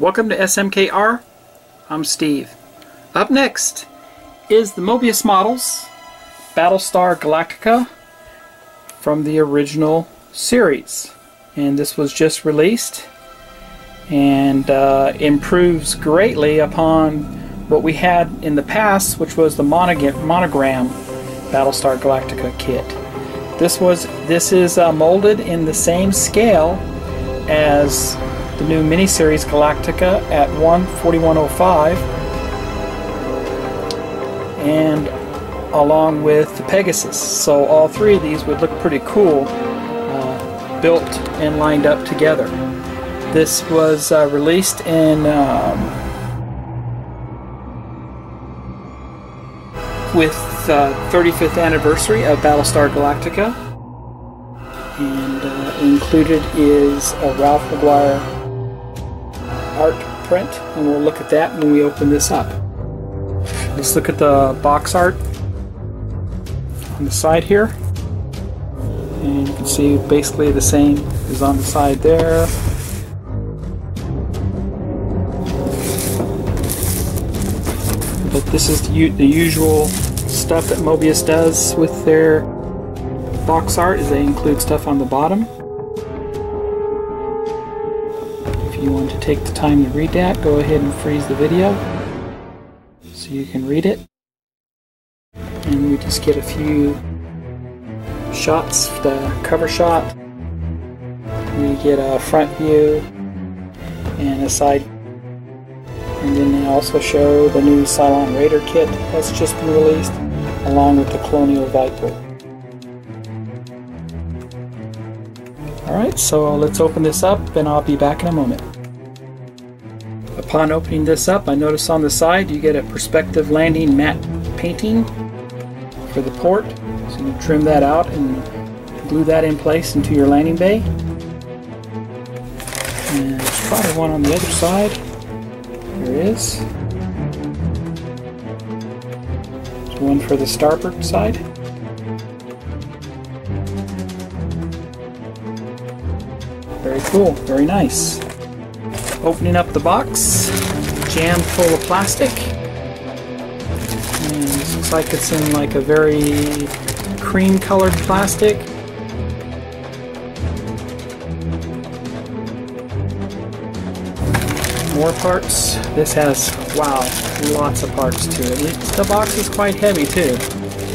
Welcome to SMKR. I'm Steve. Up next is the Moebius Models Battlestar Galactica from the original series, and this was just released and improves greatly upon what we had in the past, which was the Monogram Battlestar Galactica kit. This is molded in the same scale as the new miniseries Galactica at 1:41:05, and along with the Pegasus. So all three of these would look pretty cool built and lined up together. This was released in with 35th anniversary of Battlestar Galactica, and included is a Ralph McGuire art print, and we'll look at that when we open this up. Let's look at the box art on the side here, and you can see basically the same is on the side there. But this is the usual stuff that Moebius does with their box art, is they include stuff on the bottom. If you want to take the time to read that, go ahead and freeze the video so you can read it. And we just get a few shots, the cover shot, we get a front view and a side. And then they also show the new Cylon Raider kit that's just been released, along with the Colonial Viper. Alright, so let's open this up and I'll be back in a moment. Upon opening this up, I notice on the side you get a perspective landing matte painting for the port. So you trim that out and glue that in place into your landing bay. And there's probably one on the other side. There is. There's one for the starboard side. Very cool, very nice. Opening up the box, jammed full of plastic. And this looks like it's in like a very cream colored plastic. More parts. This has, wow, lots of parts to it. The box is quite heavy too,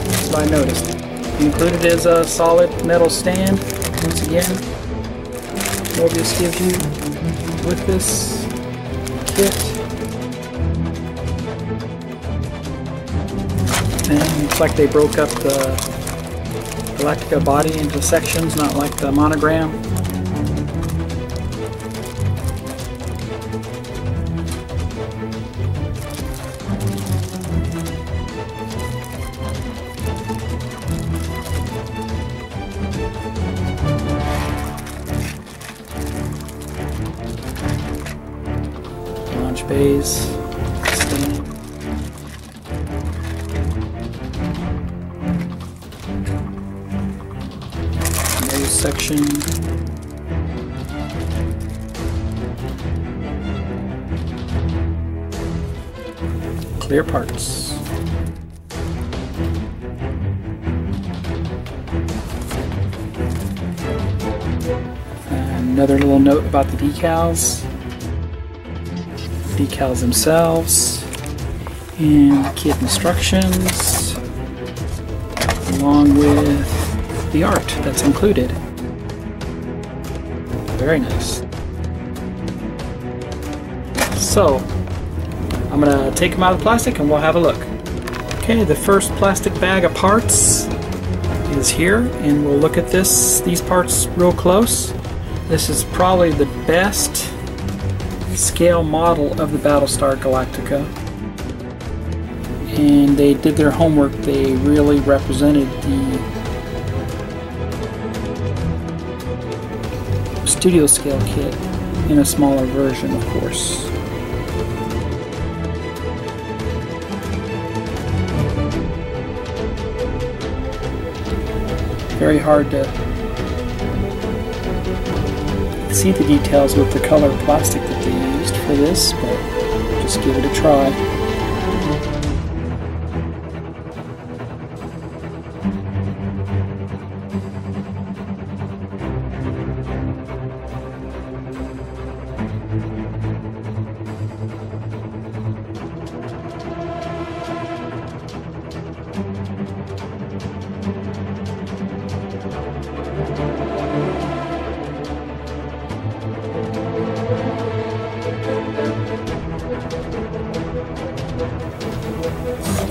so I noticed. Included is a solid metal stand. Once again, Moebius gives you with this kit. And it's like they broke up the Galactica body into sections, not like the Monogram. Bays, stand. Nose section. Clear parts. Another little note about the decals. Decals themselves, and kit instructions, along with the art that's included. Very nice. So, I'm going to take them out of the plastic and we'll have a look. Okay, the first plastic bag of parts is here, and we'll look at these parts real close. This is probably the best scale model of the Battlestar Galactica, and they did their homework. They really represented the studio scale kit in a smaller version, of course. Very hard to see the details with the color plastic that they use. used for this, but just give it a try.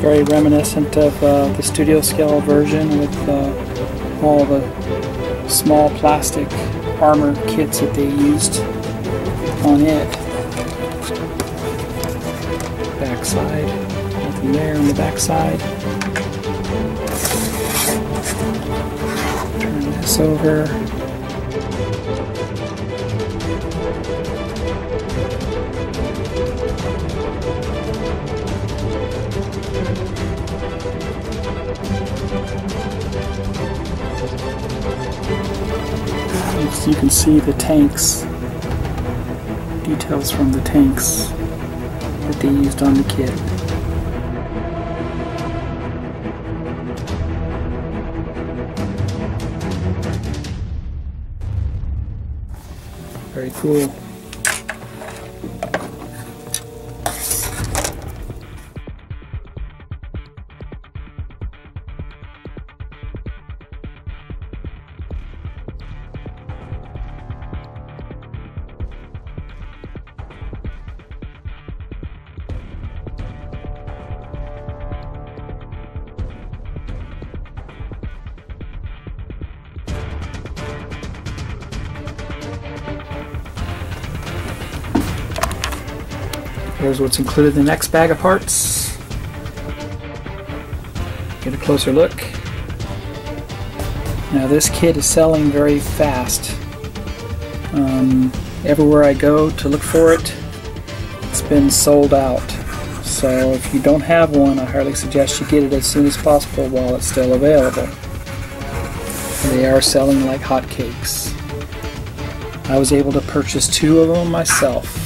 Very reminiscent of the studio scale version with all the small plastic armor kits that they used on it. Backside, nothing there on the backside. Turn this over. You can see the tanks, details from the tanks that they used on the kit. Very cool. Here's what's included in the next bag of parts. Get a closer look. Now this kit is selling very fast. Everywhere I go to look for it, it's been sold out. So if you don't have one, I highly suggest you get it as soon as possible while it's still available. They are selling like hotcakes. I was able to purchase 2 of them myself.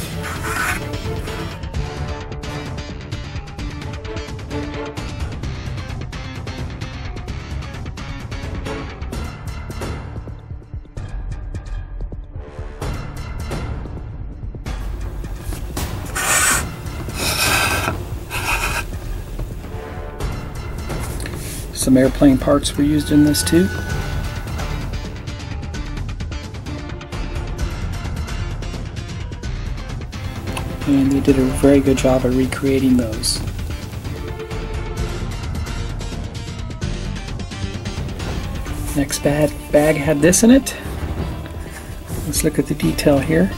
Some airplane parts were used in this too. And they did a very good job of recreating those. Next bag had this in it. Let's look at the detail here.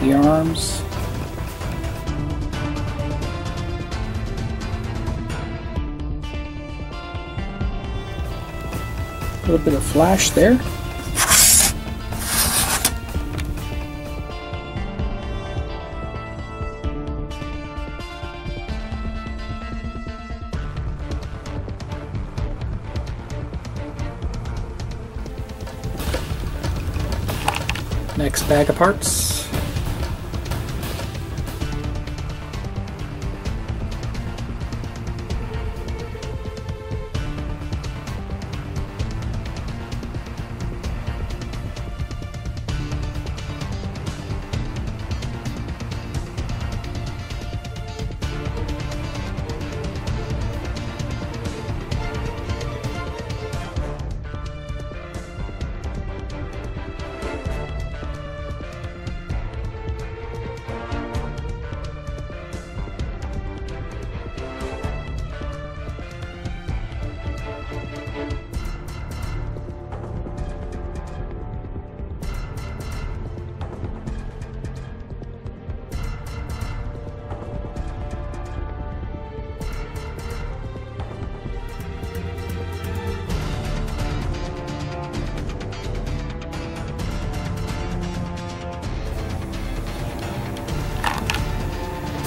The arms. A little bit of flash there. Next bag of parts.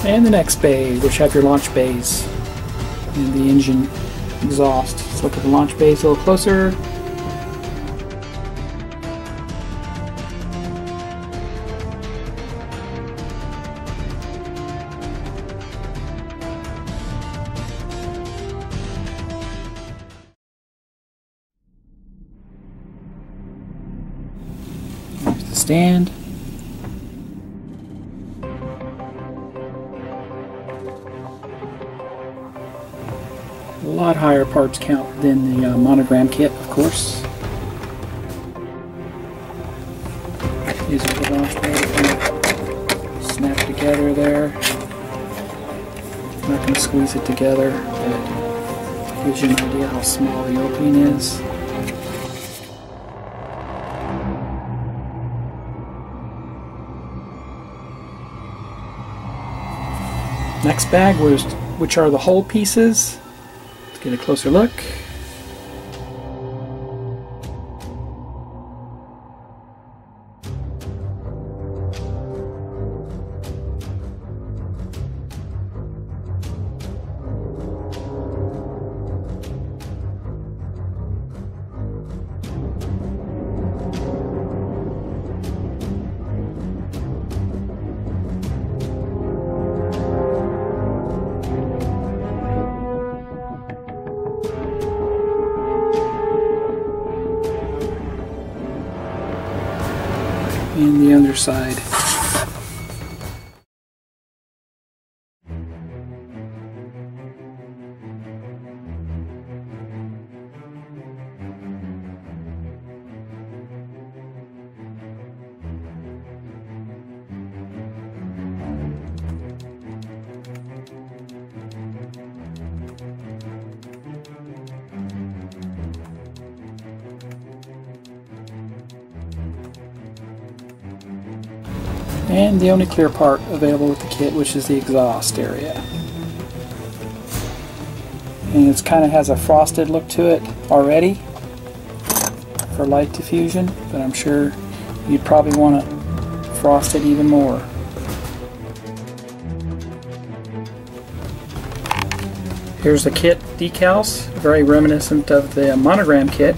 and the next bay, which have your launch bays and the engine exhaust. Let's look at the launch bays a little closer. There's the stand. A lot higher parts count than the Monogram kit, of course. These are the launch pads snapped together there. I'm not going to squeeze it together, but it gives you an idea how small the opening is. Next bag, which are the hull pieces. Let's get a closer look. And the underside. And the only clear part available with the kit, which is the exhaust area. And it kind of has a frosted look to it already for light diffusion, but I'm sure you'd probably want to frost it even more. Here's the kit decals, very reminiscent of the Monogram kit.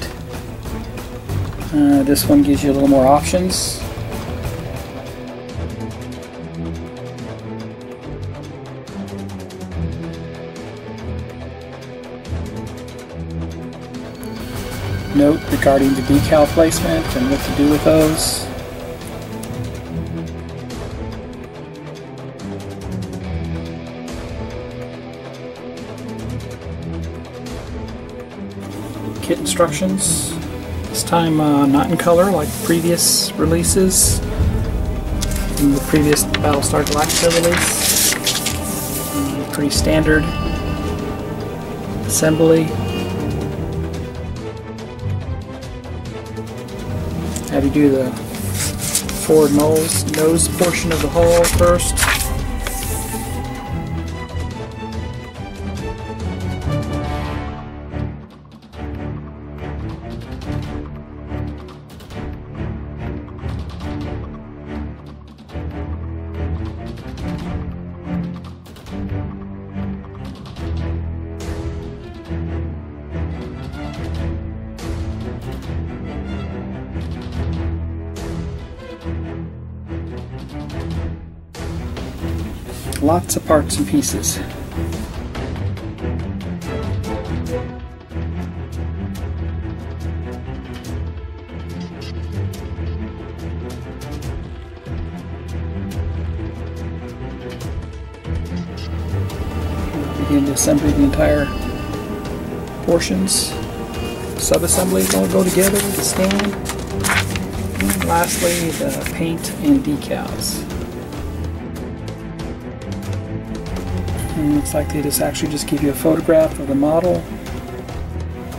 This one gives you a little more options. Note regarding the decal placement and what to do with those. Kit instructions, this time not in color like previous releases in the previous Battlestar Galactica release. Pretty standard assembly. How to do the forward nose portion of the hull first. Lots of parts and pieces. Begin to assemble the entire portions. Sub-assemblies all go together with the stand. And lastly, the paint and decals. And looks like they just actually just give you a photograph of the model,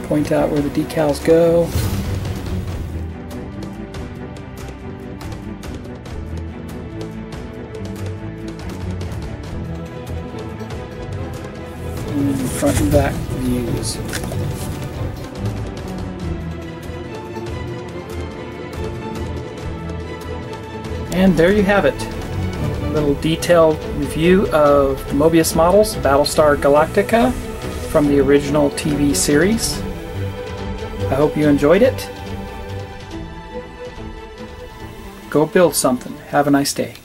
point out where the decals go. And then front and back views. And there you have it. little detailed review of the Moebius models, Battlestar Galactica, from the original TV series. I hope you enjoyed it. Go build something. Have a nice day.